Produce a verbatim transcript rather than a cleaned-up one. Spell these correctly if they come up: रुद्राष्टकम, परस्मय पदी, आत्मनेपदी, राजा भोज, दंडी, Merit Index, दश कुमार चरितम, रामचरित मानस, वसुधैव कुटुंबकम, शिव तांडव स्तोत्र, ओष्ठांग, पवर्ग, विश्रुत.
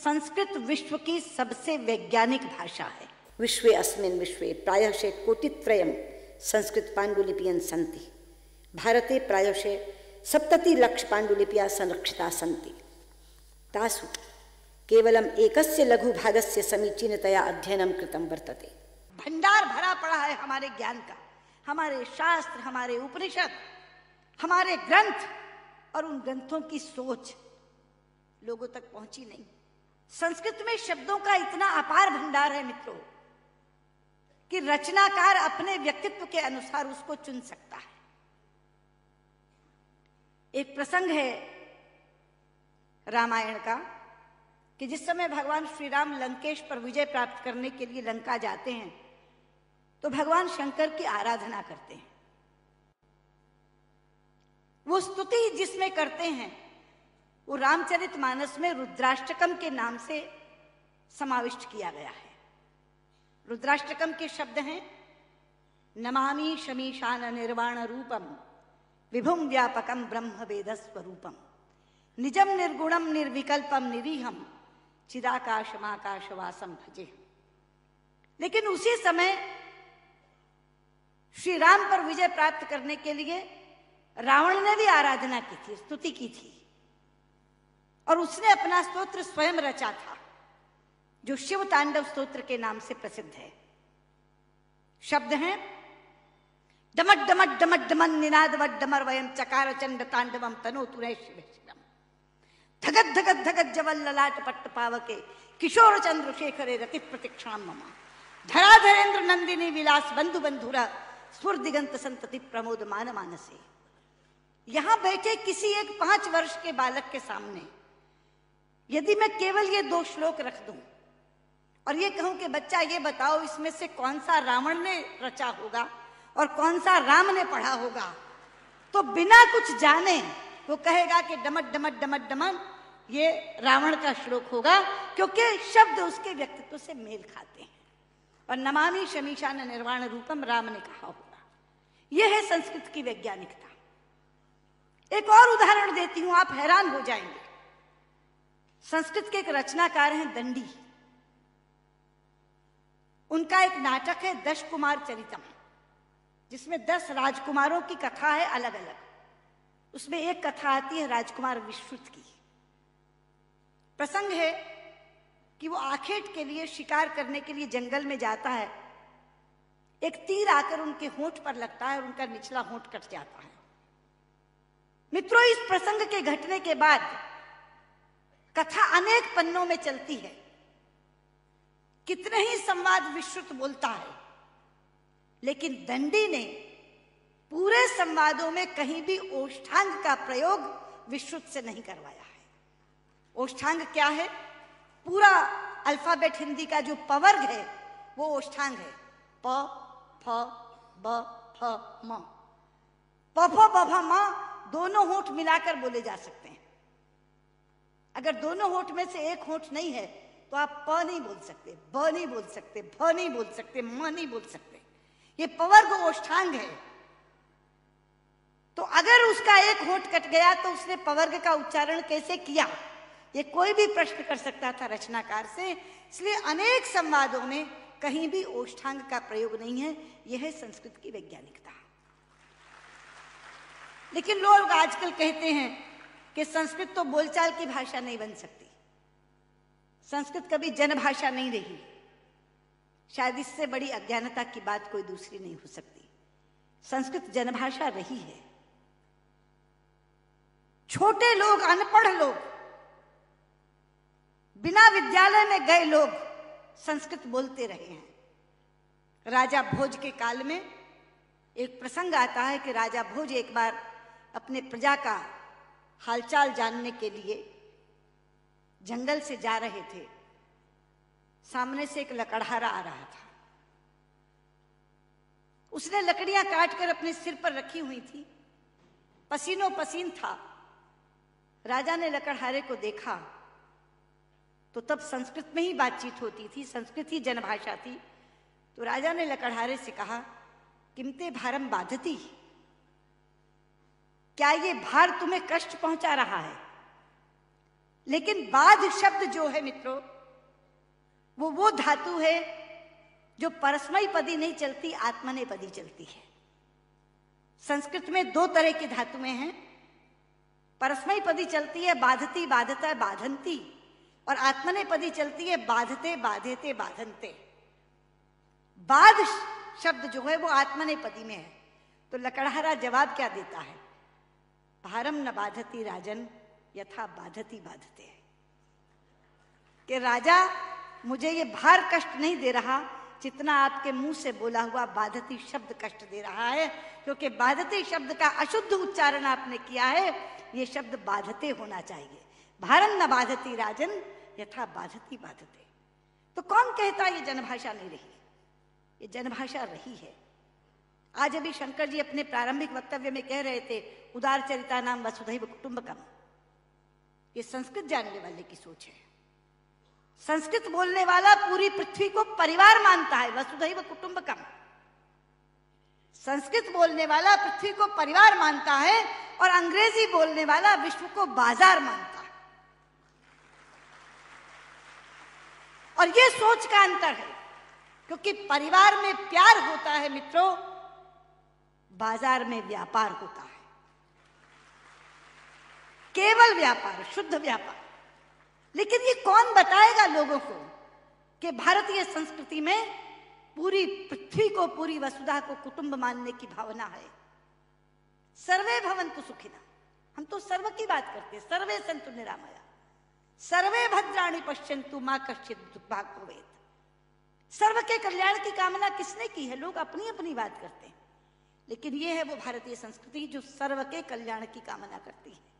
संस्कृत विश्व की सबसे वैज्ञानिक भाषा है। विश्वे अस्मिन् विश्वे प्रायशः कोटित्रयम् संस्कृत पांडुलिपियन् सन्ति। भारते प्रायशः सप्ततिलक्ष पांडुलिप्याः संरक्षिताः सन्ति। तासु केवलम एकस्य लघु भागस्य समीचीनतया अध्ययनं कृतं वर्तते। भंडार भरा पड़ा है हमारे ज्ञान का, हमारे शास्त्र, हमारे उपनिषद, हमारे ग्रंथ, और उन ग्रंथों की सोच लोगों तक पहुंची नहीं। संस्कृत में शब्दों का इतना अपार भंडार है मित्रों कि रचनाकार अपने व्यक्तित्व के अनुसार उसको चुन सकता है। एक प्रसंग है रामायण का कि जिस समय भगवान श्री राम लंकेश पर विजय प्राप्त करने के लिए लंका जाते हैं तो भगवान शंकर की आराधना करते हैं। वो स्तुति जिसमें करते हैं वो रामचरित मानस में रुद्राष्टकम के नाम से समाविष्ट किया गया है। रुद्राष्टकम के शब्द हैं नमामि शमीशान निर्वाण रूपम विभुम व्यापकम ब्रह्म वेद स्वरूपम निजम निर्गुणम निर्विकल्पम निरीहम चिदाकाशमाकाशवासम भजे। लेकिन उसी समय श्री राम पर विजय प्राप्त करने के लिए रावण ने भी आराधना की थी, स्तुति की थी, और उसने अपना स्तोत्र स्वयं रचा था जो शिव तांडव स्तोत्र के नाम से प्रसिद्ध है। शब्द हैं डमट डमट डमट डमन निनाद वट डमर वयम चकार चंड तांडवम तनो तुरे शिव धगत धगत धगत जवल ललाट पट्ट पावके किशोर चंद्र शेखरे रति प्रतीक्षण ममा धरा धरेन्द्र नंदिनी विलास बंधु बंधुरा स्वर दिगंत संतति प्रमोद मान मानसे। यहां बैठे किसी एक पांच वर्ष के बालक के सामने यदि मैं केवल ये दो श्लोक रख दूं और ये कहूं कि बच्चा ये बताओ इसमें से कौन सा रावण ने रचा होगा और कौन सा राम ने पढ़ा होगा, तो बिना कुछ जाने वो कहेगा कि डमट डमट डमट डमन ये रावण का श्लोक होगा क्योंकि शब्द उसके व्यक्तित्व से मेल खाते हैं। और नमामि शमीशान निर्वाण रूपम राम ने कहा होगा। यह है संस्कृत की वैज्ञानिकता। एक और उदाहरण देती हूं, आप हैरान हो जाएंगे। संस्कृत के एक रचनाकार हैं दंडी। उनका एक नाटक है दश कुमार चरितम जिसमें दस राजकुमारों की कथा है अलग अलग। उसमें एक कथा आती है राजकुमार विश्रुत की। प्रसंग है कि वो आखेट के लिए शिकार करने के लिए जंगल में जाता है। एक तीर आकर उनके होंठ पर लगता है और उनका निचला होंठ कट जाता है। मित्रों, इस प्रसंग के घटने के बाद कथा अनेक पन्नों में चलती है। कितने ही संवाद विश्रुत बोलता है, लेकिन दंडी ने पूरे संवादों में कहीं भी ओष्ठांग का प्रयोग विश्रुत से नहीं करवाया है। ओष्ठांग क्या है? पूरा अल्फाबेट हिंदी का जो पवर्ग है वो ओष्ठांग है। प फ ब फ म, प फ ब फ म दोनों होठ मिलाकर बोले जा सकते हैं। अगर दोनों होठ में से एक होठ नहीं है तो आप प नहीं बोल सकते, ब नहीं बोल सकते, भ नहीं बोल सकते, म नहीं बोल सकते। ये पवर्ग ओष्ठांग है। तो अगर उसका एक होंठ कट गया तो उसने पवर्ग का उच्चारण कैसे किया, ये कोई भी प्रश्न कर सकता था रचनाकार से। इसलिए अनेक संवादों में कहीं भी ओष्ठांग का प्रयोग नहीं है। यह है संस्कृत की वैज्ञानिकता। लेकिन लोग आजकल कहते हैं कि संस्कृत तो बोलचाल की भाषा नहीं बन सकती, संस्कृत कभी जनभाषा नहीं रही। शायद इससे बड़ी अज्ञानता की बात कोई दूसरी नहीं हो सकती। संस्कृत जनभाषा रही है। छोटे लोग, अनपढ़ लोग, बिना विद्यालय में गए लोग संस्कृत बोलते रहे हैं। राजा भोज के काल में एक प्रसंग आता है कि राजा भोज एक बार अपने प्रजा का हालचाल जानने के लिए जंगल से जा रहे थे। सामने से एक लकड़हारा आ रहा था। उसने लकड़ियां काटकर अपने सिर पर रखी हुई थी। पसीनों पसीन था। राजा ने लकड़हारे को देखा तो तब संस्कृत में ही बातचीत होती थी, संस्कृत ही जनभाषा थी। तो राजा ने लकड़हारे से कहा, किमते भारम बाधती, क्या ये भार तुम्हें कष्ट पहुंचा रहा है? लेकिन बाध शब्द जो है मित्रों, वो वो धातु है जो परस्मय पदी नहीं चलती, आत्मनेपदी चलती है। संस्कृत में दो तरह की धातुएं हैं, परस्मय पदी चलती है बाधती बाधता बाधंती, और आत्मनेपदी चलती है बाधते बाधेते बाधनते। बाध शब्द जो है वो आत्मनेपदी में है। तो लकड़हारा जवाब क्या देता है? भारम न बाधती राजन यथा बाधती बाधते। कि राजा मुझे ये भार कष्ट नहीं दे रहा जितना आपके मुंह से बोला हुआ बाधती शब्द कष्ट दे रहा है, क्योंकि बाधती शब्द का अशुद्ध उच्चारण आपने किया है। ये शब्द बाधते होना चाहिए। भारम न बाधती राजन यथा बाधती बाधते। तो कौन कहता ये जनभाषा नहीं रही? ये जनभाषा रही है। आज अभी शंकर जी अपने प्रारंभिक वक्तव्य में कह रहे थे, उदार चरिता नाम वसुधैव कुटुंबकम। ये संस्कृत जानने वाले की सोच है। संस्कृत बोलने वाला पूरी पृथ्वी को परिवार मानता है, वसुधैव कुटुंबकम। संस्कृत बोलने वाला पृथ्वी को परिवार मानता है, और अंग्रेजी बोलने वाला विश्व को बाजार मानता है। और ये सोच का अंतर है, क्योंकि परिवार में प्यार होता है मित्रों, बाजार में व्यापार होता है। केवल व्यापार, शुद्ध व्यापार। लेकिन ये कौन बताएगा लोगों को कि भारतीय संस्कृति में पूरी पृथ्वी को, पूरी वसुधा को कुटुंब मानने की भावना है। सर्वे भवन्तु सुखिनः, हम तो सर्व की बात करते हैं। सर्वे सन्तु निरामया, सर्वे भद्राणि पश्यन्तु मां कश्चित् दुर्भाग् भवेत्। सर्व के कल्याण की कामना किसने की है? लोग अपनी अपनी बात करते हैं, लेकिन यह है वो भारतीय संस्कृति जो सर्व के कल्याण की कामना करती है।